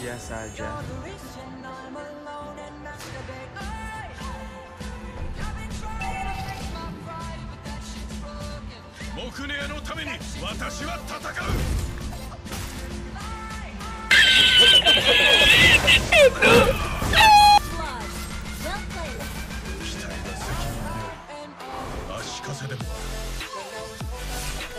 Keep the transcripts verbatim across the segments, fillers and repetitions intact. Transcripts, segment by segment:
Biasa aja.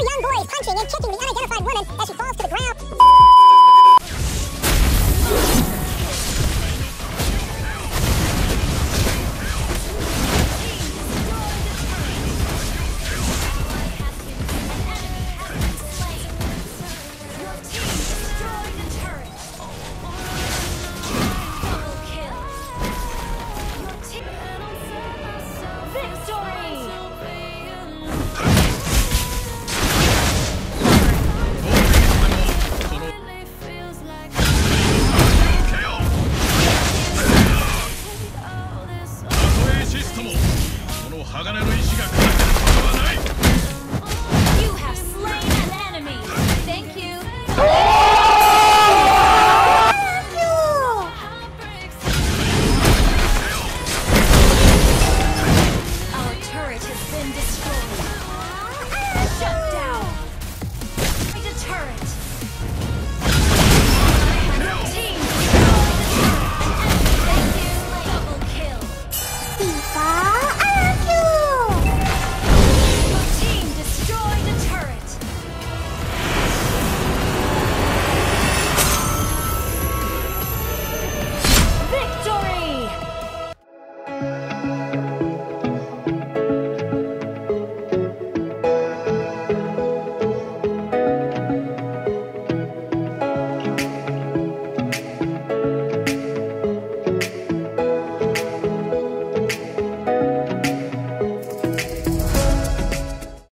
Young boys punching and kicking the unidentified